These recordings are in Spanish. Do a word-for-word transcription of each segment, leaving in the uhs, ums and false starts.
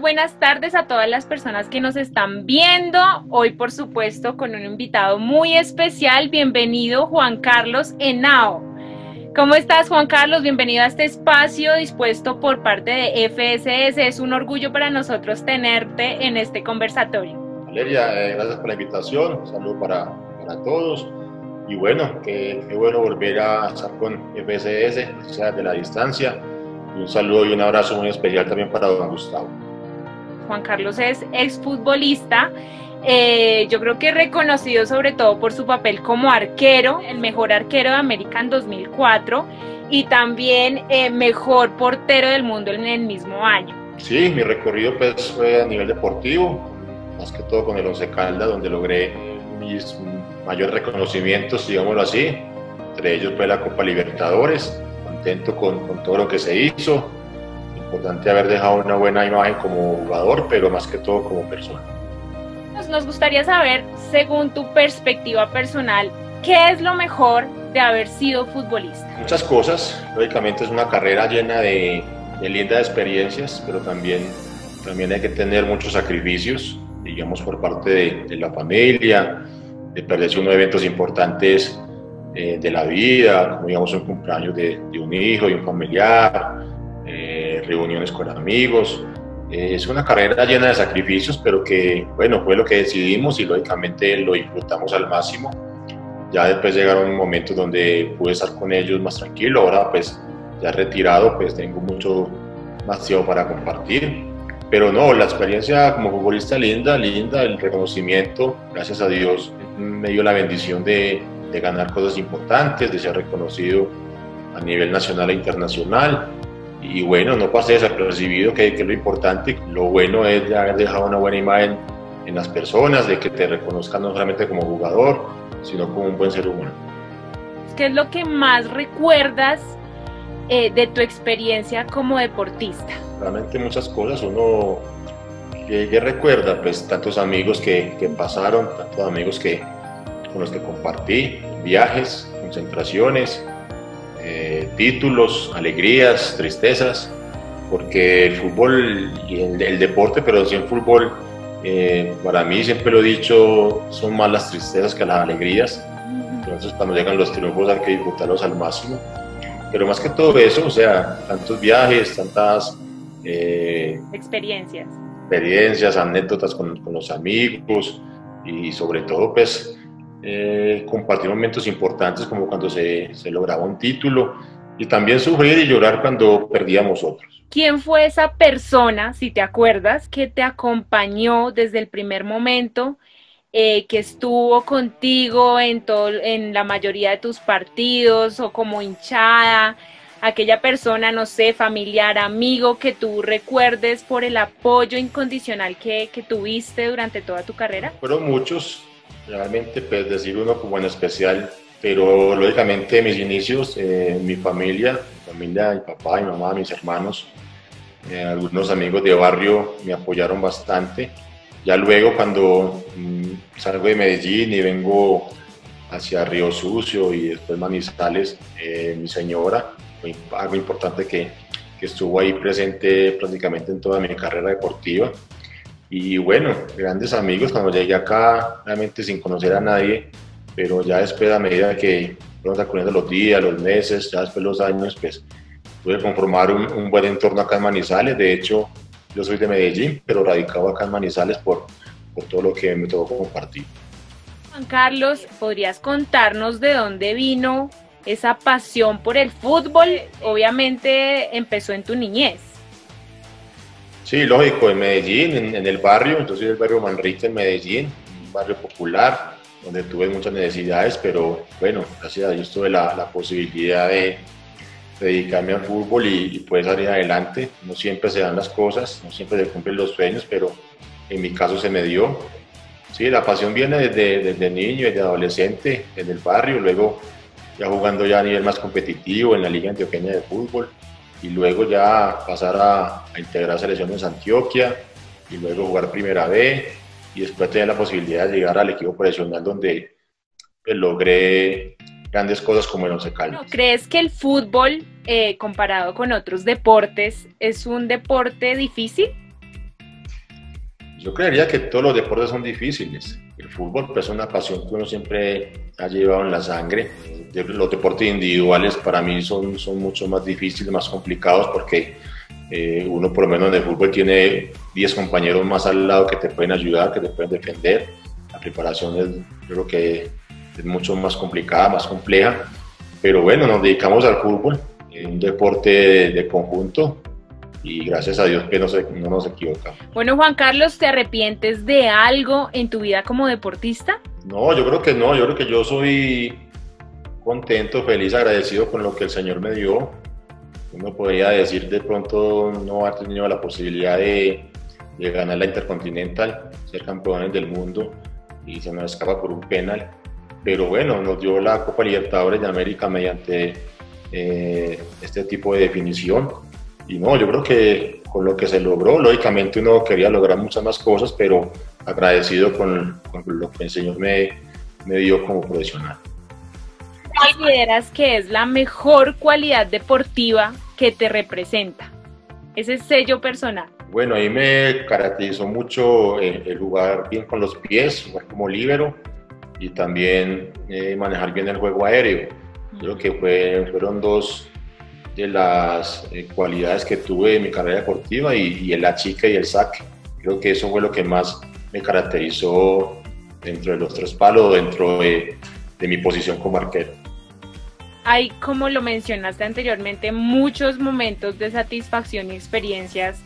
buenas tardes a todas las personas que nos están viendo. Hoy, por supuesto, con un invitado muy especial. Bienvenido, Juan Carlos Henao. ¿Cómo estás, Juan Carlos? Bienvenido a este espacio dispuesto por parte de F S S. Es un orgullo para nosotros tenerte en este conversatorio. Valeria, eh, gracias por la invitación. Un saludo para, para todos. Y bueno, qué bueno volver a estar con F S S, o sea, de la distancia. Un saludo y un abrazo muy especial también para don Gustavo. Juan Carlos es exfutbolista, eh, yo creo que reconocido sobre todo por su papel como arquero, el mejor arquero de América en dos mil cuatro y también eh, mejor portero del mundo en el mismo año. Sí, mi recorrido pues fue a nivel deportivo, más que todo con el Once Caldas, donde logré mis mayores reconocimientos, digámoslo así, entre ellos fue la Copa Libertadores. Contento con, con todo lo que se hizo, importante haber dejado una buena imagen como jugador, pero más que todo como persona. Nos, nos gustaría saber, según tu perspectiva personal, ¿qué es lo mejor de haber sido futbolista? Muchas cosas, lógicamente es una carrera llena de, de lindas experiencias, pero también, también hay que tener muchos sacrificios, digamos por parte de, de la familia, de perderse unos eventos importantes de la vida, como digamos un cumpleaños de, de un hijo, de un familiar, eh, reuniones con amigos. Eh, es una carrera llena de sacrificios, pero que bueno, fue lo que decidimos y lógicamente lo disfrutamos al máximo. Ya después llegaron momentos donde pude estar con ellos más tranquilo, ahora pues ya retirado pues tengo mucho más tiempo para compartir, pero no, la experiencia como futbolista linda, linda, el reconocimiento, gracias a Dios me dio la bendición de de ganar cosas importantes, de ser reconocido a nivel nacional e internacional y bueno, no pasé desapercibido, que, que es lo importante. Lo bueno es de haber dejado una buena imagen en las personas, de que te reconozcan no solamente como jugador, sino como un buen ser humano. ¿Qué es lo que más recuerdas eh, de tu experiencia como deportista? Realmente muchas cosas, uno que, que recuerda, pues tantos amigos que, que pasaron, tantos amigos que con los que compartí, viajes, concentraciones, eh, títulos, alegrías, tristezas, porque el fútbol y el, el deporte, pero sí el fútbol, eh, para mí siempre lo he dicho, son más las tristezas que las alegrías, entonces cuando llegan los triunfos hay que disfrutarlos al máximo, pero más que todo eso, o sea, tantos viajes, tantas eh, experiencias. experiencias, anécdotas con, con los amigos y sobre todo pues, Eh, compartir momentos importantes como cuando se, se lograba un título y también sufrir y llorar cuando perdíamos otros. ¿Quién fue esa persona, si te acuerdas, que te acompañó desde el primer momento, eh, que estuvo contigo en, todo, en la mayoría de tus partidos o como hinchada? Aquella persona, no sé, familiar, amigo, que tú recuerdes por el apoyo incondicional que, que tuviste durante toda tu carrera. Fueron muchos. Realmente, pues decir uno como en especial, pero lógicamente mis inicios, eh, mi familia, mi familia, mi papá, mi mamá, mis hermanos, eh, algunos amigos de barrio me apoyaron bastante. Ya luego cuando mmm, salgo de Medellín y vengo hacia Río Sucio y después Manizales, eh, mi señora, algo importante que, que estuvo ahí presente prácticamente en toda mi carrera deportiva. Y bueno, grandes amigos, cuando llegué acá, realmente sin conocer a nadie, pero ya después, a medida que fueron transcurriendo los días, los meses, ya después los años, pues pude conformar un, un buen entorno acá en Manizales. De hecho, yo soy de Medellín, pero radicado acá en Manizales por, por todo lo que me tocó compartir. Juan Carlos, ¿podrías contarnos de dónde vino esa pasión por el fútbol? Obviamente empezó en tu niñez. Sí, lógico, en Medellín, en, en el barrio, entonces el barrio Manrique en Medellín, un barrio popular, donde tuve muchas necesidades, pero bueno, gracias a Dios tuve la, la posibilidad de, de dedicarme al fútbol y, y poder salir adelante. No siempre se dan las cosas, no siempre se cumplen los sueños, pero en mi caso se me dio. Sí, la pasión viene desde, desde niño, desde adolescente, en el barrio, luego ya jugando ya a nivel más competitivo en la Liga Antioqueña de Fútbol, y luego ya pasar a, a integrar selecciones Antioquia, y luego jugar Primera B, y después tener la posibilidad de llegar al equipo profesional donde pues, logré grandes cosas como el Once Caldas. ¿Crees que el fútbol, eh, comparado con otros deportes, es un deporte difícil? Yo creería que todos los deportes son difíciles. El fútbol pues, es una pasión que uno siempre ha llevado en la sangre. Los deportes individuales para mí son, son mucho más difíciles, más complicados, porque eh, uno por lo menos en el fútbol tiene diez compañeros más al lado que te pueden ayudar, que te pueden defender. La preparación es, yo creo que es mucho más complicada, más compleja. Pero bueno, nos dedicamos al fútbol, es un deporte de, de conjunto. Y gracias a Dios que no, se, no nos equivocamos. Bueno, Juan Carlos, ¿te arrepientes de algo en tu vida como deportista? No, yo creo que no, yo creo que yo soy contento, feliz, agradecido con lo que el Señor me dio. Uno podría decir de pronto no ha tenido la posibilidad de, de ganar la Intercontinental, ser campeones del mundo y se nos escapa por un penal. Pero bueno, nos dio la Copa Libertadores de América mediante eh, este tipo de definición. Y no, yo creo que con lo que se logró, lógicamente uno quería lograr muchas más cosas, pero agradecido con, con lo que el Señor me, me dio como profesional. ¿Cuál consideras que es la mejor cualidad deportiva que te representa? Ese sello personal. Bueno, ahí me caracterizó mucho el, el jugar bien con los pies, jugar como líbero y también eh, manejar bien el juego aéreo. Yo creo que fue, fueron dos de las eh, cualidades que tuve en mi carrera deportiva y, y la chica y el saque. Creo que eso fue lo que más me caracterizó dentro de los tres palos, dentro de, de mi posición como arquero. Hay, como lo mencionaste anteriormente, muchos momentos de satisfacción y experiencias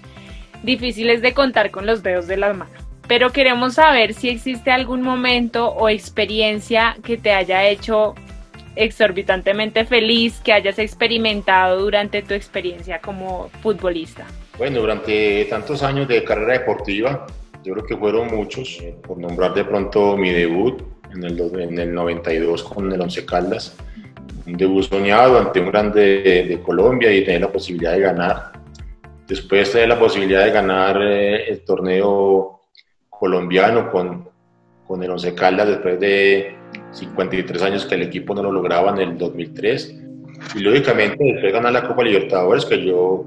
difíciles de contar con los dedos de las manos. Pero queremos saber si existe algún momento o experiencia que te haya hecho exorbitantemente feliz que hayas experimentado durante tu experiencia como futbolista. Bueno, durante tantos años de carrera deportiva, yo creo que fueron muchos, por nombrar de pronto mi debut en el, en el noventa y dos con el Once Caldas, un debut soñado ante un grande de, de Colombia y tener la posibilidad de ganar. Después tener la posibilidad de ganar el torneo colombiano con, con el Once Caldas después de cincuenta y tres años que el equipo no lo lograba en el dos mil tres, y lógicamente después de ganar la Copa Libertadores, que yo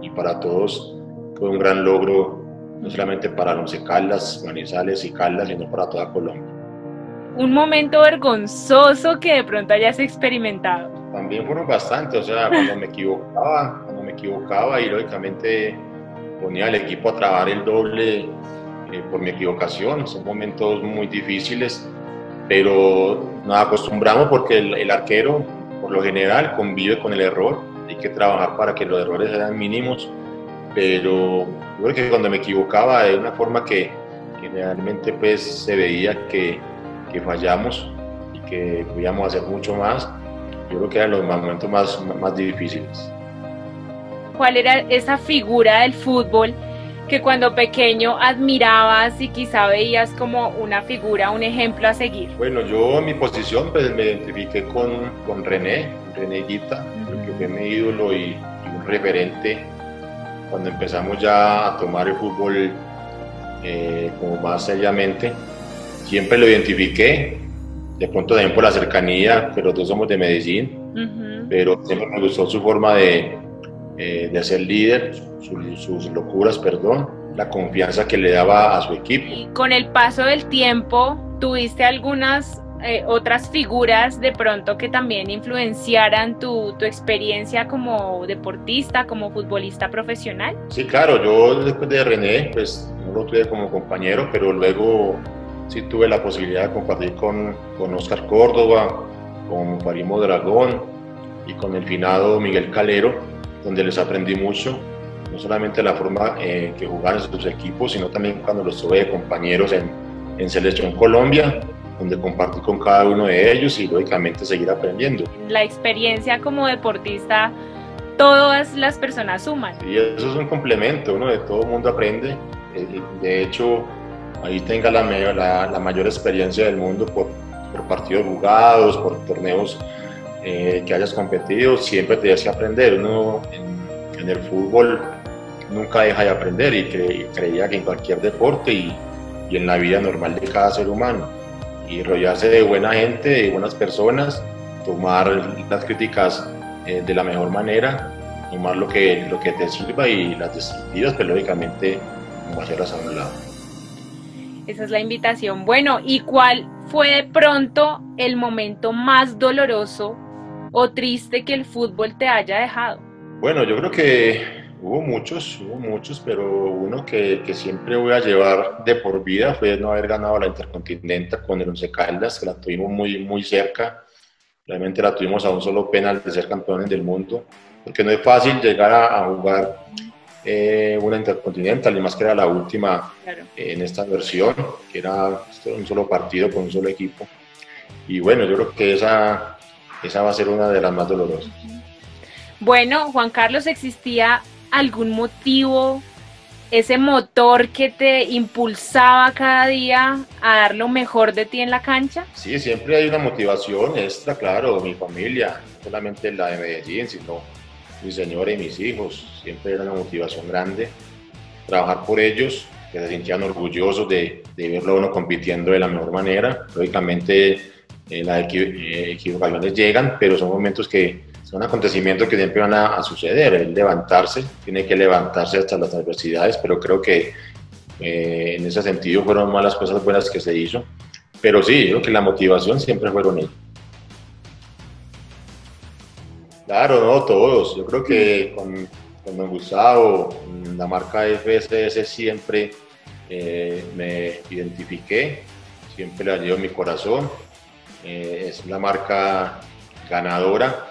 y para todos fue un gran logro, no solamente para Once Caldas, Manizales y Caldas, sino para toda Colombia. ¿Un momento vergonzoso que de pronto hayas experimentado? También fueron bastantes, o sea, cuando me equivocaba, cuando me equivocaba y lógicamente ponía al equipo a trabajar el doble eh, por mi equivocación. Son momentos muy difíciles, pero nos acostumbramos porque el, el arquero, por lo general, convive con el error. Hay que trabajar para que los errores sean mínimos, pero yo creo que cuando me equivocaba de una forma que, que realmente pues, se veía que, que fallamos y que podíamos hacer mucho más, yo creo que eran los momentos más, más difíciles. ¿Cuál era esa figura del fútbol que cuando pequeño admirabas y quizá veías como una figura, un ejemplo a seguir? Bueno, yo en mi posición pues, me identifiqué con, con René, René Higuita, que fue mi ídolo y, y un referente cuando empezamos ya a tomar el fútbol eh, como más seriamente. Siempre lo identifiqué, de pronto también por la cercanía, que los dos somos de Medellín, uh-huh. pero siempre me gustó su forma de de ser líder, sus, sus locuras, perdón, la confianza que le daba a su equipo. Y con el paso del tiempo, ¿tuviste algunas eh, otras figuras de pronto que también influenciaran tu, tu experiencia como deportista, como futbolista profesional? Sí, claro, yo después de René, pues no lo tuve como compañero, pero luego sí tuve la posibilidad de compartir con, con Oscar Córdoba, con Farid Mondragón y con el finado Miguel Calero, donde les aprendí mucho, no solamente la forma eh, que jugaban sus equipos, sino también cuando los tuve de compañeros en, en Selección Colombia, donde compartí con cada uno de ellos y lógicamente seguir aprendiendo. La experiencia como deportista, todas las personas suman. Y eso es un complemento, ¿no? De todo el mundo aprende, de hecho, ahí tenga la, la, la mayor experiencia del mundo por, por partidos jugados, por torneos Eh, que hayas competido, siempre tienes que aprender. Uno en, en el fútbol nunca deja de aprender y, cre, y creía que en cualquier deporte y, y en la vida normal de cada ser humano, y rodearse de buena gente, de buenas personas, tomar las críticas eh, de la mejor manera, tomar lo que, lo que te sirva y las destructivas, pero lógicamente no hacerlas a un lado. Esa es la invitación. Bueno, ¿y cuál fue de pronto el momento más doloroso o triste que el fútbol te haya dejado? Bueno, yo creo que hubo muchos, hubo muchos, pero uno que, que siempre voy a llevar de por vida fue no haber ganado la Intercontinental con el Once Caldas, que la tuvimos muy, muy cerca. Realmente la tuvimos a un solo penal de ser campeones del mundo, porque no es fácil llegar a, a jugar eh, una Intercontinental, y más que era la última claro. eh, en esta versión, que era un solo partido con un solo equipo. Y bueno, yo creo que esa, esa va a ser una de las más dolorosas. Bueno, Juan Carlos, ¿existía algún motivo, ese motor que te impulsaba cada día a dar lo mejor de ti en la cancha? Sí, siempre hay una motivación extra, claro, mi familia, no solamente la de Medellín, sino mi señora y mis hijos, siempre era una motivación grande, trabajar por ellos, que se sentían orgullosos de, de verlo uno compitiendo de la mejor manera. Lógicamente eh, las equivocaciones llegan, pero son momentos que son acontecimientos que siempre van a, a suceder. El levantarse, tiene que levantarse hasta las adversidades, pero creo que eh, en ese sentido fueron más las cosas buenas que se hizo. Pero sí, creo que la motivación siempre fueron ellos. Claro, no, todos. Yo creo que con, con Don Gustavo, la marca F S S, siempre eh, me identifiqué, siempre la llevo en mi corazón. Eh, es una marca ganadora,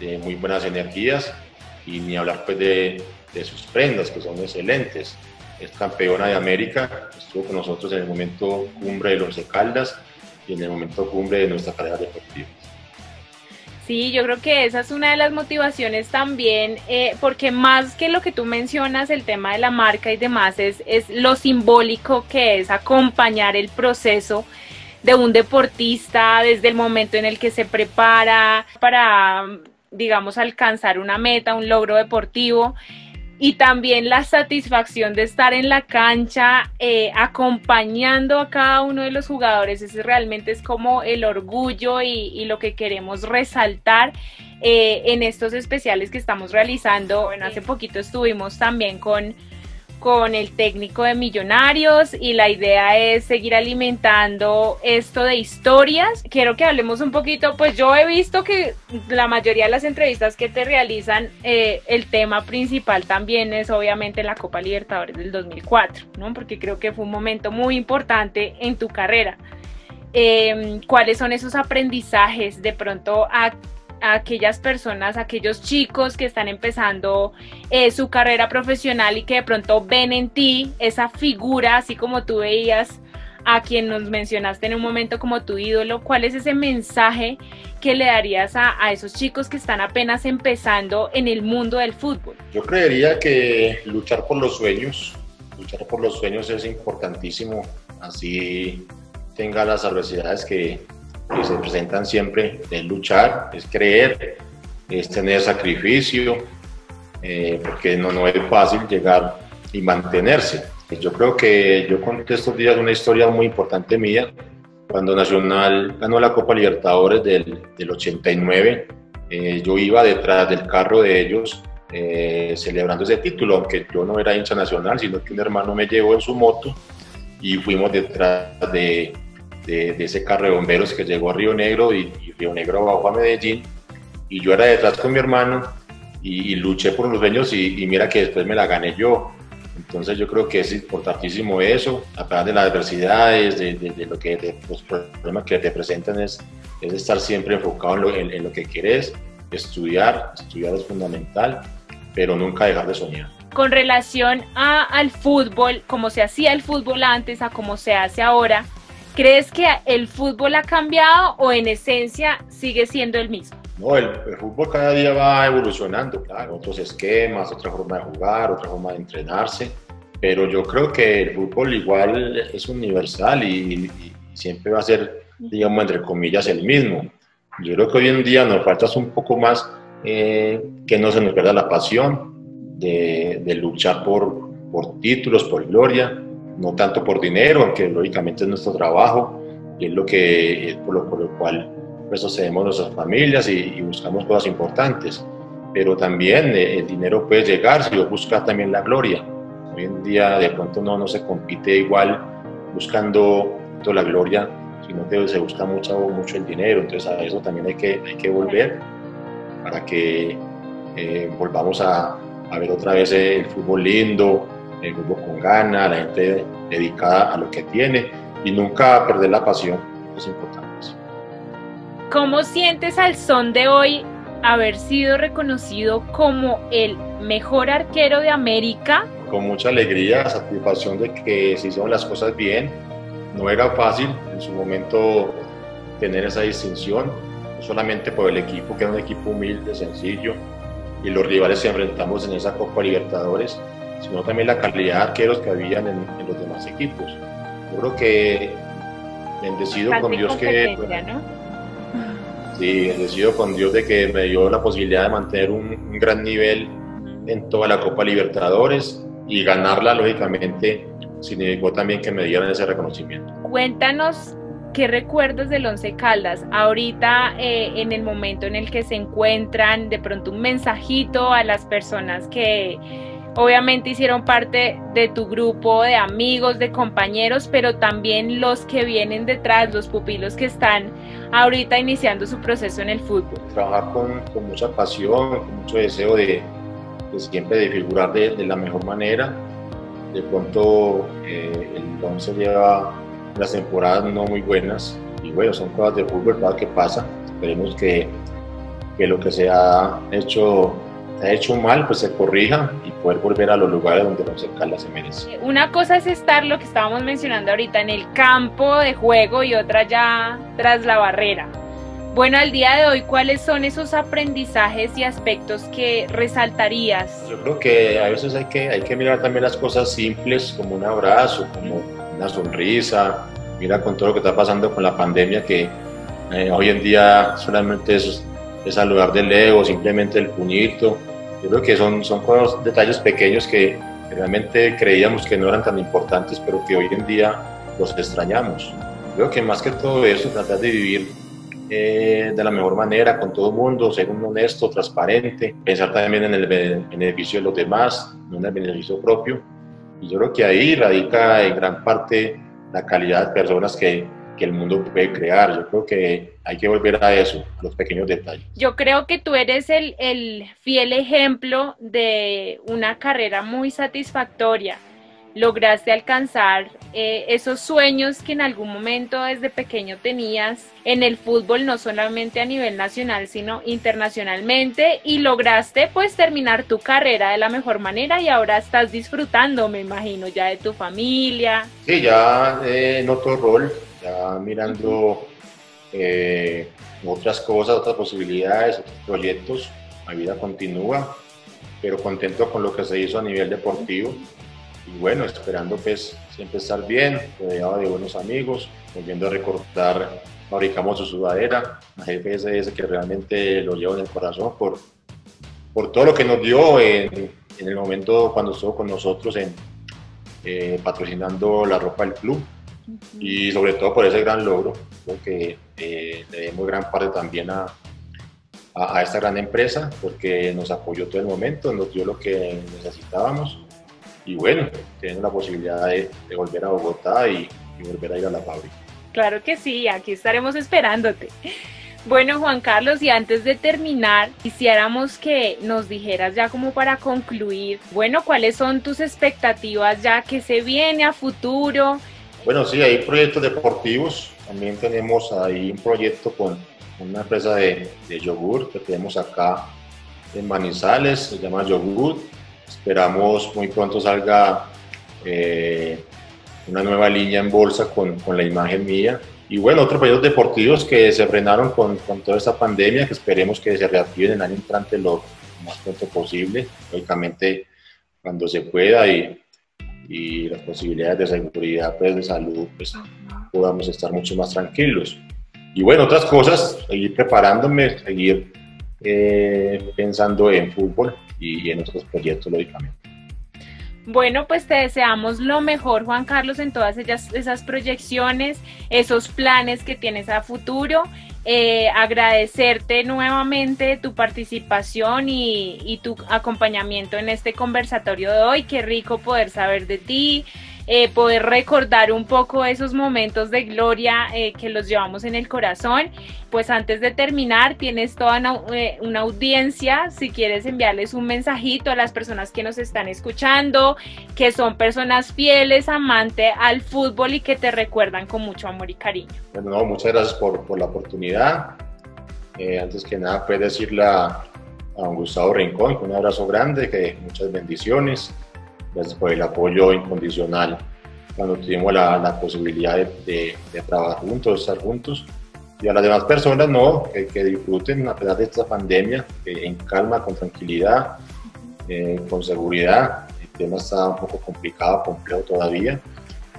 de muy buenas energías, y ni hablar pues de, de sus prendas, que son excelentes. Es campeona de América, estuvo con nosotros en el momento cumbre de los Caldas y en el momento cumbre de nuestra carrera deportiva. Sí, yo creo que esa es una de las motivaciones también, eh, porque más que lo que tú mencionas, el tema de la marca y demás, es, es lo simbólico que es acompañar el proceso de un deportista desde el momento en el que se prepara para, digamos, alcanzar una meta, un logro deportivo, y también la satisfacción de estar en la cancha eh, acompañando a cada uno de los jugadores. Ese realmente es como el orgullo y, y lo que queremos resaltar eh, en estos especiales que estamos realizando. Bueno, hace poquito estuvimos también con con el técnico de Millonarios, y la idea es seguir alimentando esto de historias. Quiero que hablemos un poquito, pues yo he visto que la mayoría de las entrevistas que te realizan, eh, el tema principal también es obviamente la Copa Libertadores del dos mil cuatro, ¿no? Porque creo que fue un momento muy importante en tu carrera. Eh, ¿cuáles son esos aprendizajes de pronto a a aquellas personas, a aquellos chicos que están empezando eh, su carrera profesional y que de pronto ven en ti esa figura, así como tú veías a quien nos mencionaste en un momento como tu ídolo? ¿Cuál es ese mensaje que le darías a, a esos chicos que están apenas empezando en el mundo del fútbol? Yo creería que luchar por los sueños, luchar por los sueños es importantísimo, así tenga las adversidades que que se presentan siempre. Es luchar, es creer, es tener sacrificio, eh, porque no, no es fácil llegar y mantenerse. Yo creo que yo conté estos días una historia muy importante mía. Cuando Nacional ganó la Copa Libertadores del, del ochenta y nueve, eh, yo iba detrás del carro de ellos eh, celebrando ese título, aunque yo no era hincha nacional, sino que un hermano me llevó en su moto y fuimos detrás de... De, de ese carro de bomberos que llegó a Río Negro y, y Río Negro bajó a Medellín, y yo era detrás con mi hermano y, y luché por los sueños, y, y mira que después me la gané yo. Entonces yo creo que es importantísimo eso, a pesar de las adversidades, de, de, de, lo que, de los problemas que te presentan, es, es estar siempre enfocado en lo, en, en lo que querés, estudiar, estudiar es fundamental, pero nunca dejar de soñar. Con relación a, al fútbol, como se hacía el fútbol antes a como se hace ahora, ¿crees que el fútbol ha cambiado o en esencia sigue siendo el mismo? No, el, el fútbol cada día va evolucionando, claro, otros esquemas, otra forma de jugar, otra forma de entrenarse, pero yo creo que el fútbol igual es universal y, y siempre va a ser, digamos, entre comillas, el mismo. Yo creo que hoy en día nos falta un poco más eh, que no se nos pierda la pasión de, de luchar por, por títulos, por gloria, no tanto por dinero, aunque lógicamente es nuestro trabajo y es lo que es por lo, por lo cual pues, sostenemos nuestras familias y, y buscamos cosas importantes, pero también eh, el dinero puede llegar si lo buscas, también la gloria. Hoy en día de pronto no, no se compite igual buscando la gloria, sino que se busca mucho, mucho el dinero. Entonces a eso también hay que, hay que volver para que eh, volvamos a, a ver otra vez el fútbol lindo, el fútbol con ganas, la gente dedicada a lo que tiene y nunca perder la pasión, es importante. ¿Cómo sientes al son de hoy haber sido reconocido como el mejor arquero de América? Con mucha alegría, satisfacción de que se hicieron las cosas bien. No era fácil en su momento tener esa distinción, no solamente por el equipo, que era un equipo humilde, sencillo, y los rivales que enfrentamos en esa Copa Libertadores, sino también la calidad de arqueros que habían en, en los demás equipos. Yo creo que bendecido con Dios que... Bueno, ¿no? Sí, bendecido con Dios de que me dio la posibilidad de mantener un, un gran nivel en toda la Copa Libertadores y ganarla, lógicamente, significó también que me dieran ese reconocimiento. Cuéntanos qué recuerdas del Once Caldas, ahorita eh, en el momento en el que se encuentran, de pronto un mensajito a las personas que obviamente hicieron parte de tu grupo de amigos, de compañeros, pero también los que vienen detrás, los pupilos que están ahorita iniciando su proceso en el fútbol. Trabajar con, con mucha pasión, con mucho deseo de, de siempre de figurar de, de la mejor manera. De pronto eh, el Once lleva unas temporadas no muy buenas y bueno, son cosas de fútbol, cosas que pasan. Esperemos que, que lo que se ha hecho, se ha hecho mal, pues se corrija y poder volver a los lugares donde el Once Caldas se merece. Una cosa es estar, lo que estábamos mencionando ahorita, en el campo de juego y otra ya tras la barrera. Bueno, al día de hoy, ¿cuáles son esos aprendizajes y aspectos que resaltarías? Yo creo que a veces hay que, hay que mirar también las cosas simples, como un abrazo, como una sonrisa. Mira con todo lo que está pasando con la pandemia, que eh, hoy en día solamente es, es saludar de lejos, simplemente el puñito. Yo creo que son, son cosas, detalles pequeños que realmente creíamos que no eran tan importantes, pero que hoy en día los extrañamos. Creo que más que todo eso, tratar de vivir Eh, de la mejor manera con todo el mundo, ser un honesto, transparente, pensar también en el beneficio de los demás, no en el beneficio propio, y yo creo que ahí radica en gran parte la calidad de personas que, que el mundo puede crear. Yo creo que hay que volver a eso, a los pequeños detalles. Yo creo que tú eres el, el fiel ejemplo de una carrera muy satisfactoria. Lograste alcanzar eh, esos sueños que en algún momento desde pequeño tenías en el fútbol, no solamente a nivel nacional, sino internacionalmente, y lograste pues terminar tu carrera de la mejor manera y ahora estás disfrutando, me imagino, ya de tu familia. Sí, ya eh, en otro rol, ya mirando eh, otras cosas, otras posibilidades, otros proyectos, la vida continúa, pero contento con lo que se hizo a nivel deportivo. Y bueno, esperando pues siempre estar bien, rodeado de buenos amigos, volviendo a recordar, fabricamos su sudadera, la F S S, que realmente lo llevo en el corazón por, por todo lo que nos dio en, en el momento cuando estuvo con nosotros en, eh, patrocinando la ropa del club. Uh-huh. Y sobre todo por ese gran logro, creo que eh, le debemos gran parte también a, a, a esta gran empresa, porque nos apoyó todo el momento, nos dio lo que necesitábamos. Y bueno, tienen la posibilidad de, de volver a Bogotá y, y volver a ir a la fábrica. Claro que sí, aquí estaremos esperándote. Bueno, Juan Carlos, y antes de terminar, quisiéramos que nos dijeras ya como para concluir, bueno, ¿cuáles son tus expectativas ya que se viene a futuro? Bueno, sí, hay proyectos deportivos. También tenemos ahí un proyecto con una empresa de, de yogur que tenemos acá en Manizales, se llama Yogur. Esperamos muy pronto salga eh, una nueva línea en bolsa con, con la imagen mía. Y bueno, otros proyectos deportivos que se frenaron con, con toda esta pandemia, que esperemos que se reactiven el año entrante lo más pronto posible, lógicamente cuando se pueda y, y las posibilidades de seguridad, pues, de salud, pues podamos estar mucho más tranquilos. Y bueno, otras cosas, seguir preparándome, seguir eh, pensando en fútbol y en otros proyectos, lógicamente. Bueno, pues te deseamos lo mejor, Juan Carlos, en todas ellas, esas proyecciones, esos planes que tienes a futuro. Eh, agradecerte nuevamente tu participación y, y tu acompañamiento en este conversatorio de hoy. Qué rico poder saber de ti, eh, poder recordar un poco esos momentos de gloria eh, que los llevamos en el corazón. Pues antes de terminar, tienes toda una, eh, una audiencia, si quieres enviarles un mensajito a las personas que nos están escuchando, que son personas fieles, amantes al fútbol y que te recuerdan con mucho amor y cariño. Bueno, no, muchas gracias por, por la oportunidad. Eh, antes que nada, puedes decirle a don Gustavo Rincón que un abrazo grande, que muchas bendiciones. Gracias por el apoyo incondicional cuando tuvimos la, la posibilidad de, de, de trabajar juntos, estar juntos. Y a las demás personas, no, que, que disfruten a pesar de esta pandemia, eh, en calma, con tranquilidad, eh, con seguridad. El tema está un poco complicado, complejo todavía.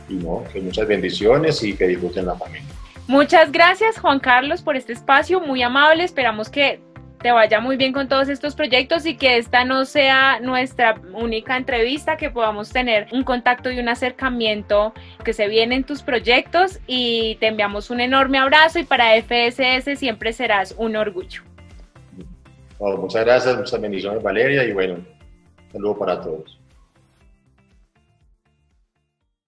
Y no, que muchas bendiciones y que disfruten la familia. Muchas gracias, Juan Carlos, por este espacio, muy amable. Esperamos que te vaya muy bien con todos estos proyectos y que esta no sea nuestra única entrevista, que podamos tener un contacto y un acercamiento que se viene en tus proyectos, y te enviamos un enorme abrazo, y para F S S siempre serás un orgullo. Bueno, muchas gracias, muchas bendiciones, Valeria, y bueno, un saludo para todos.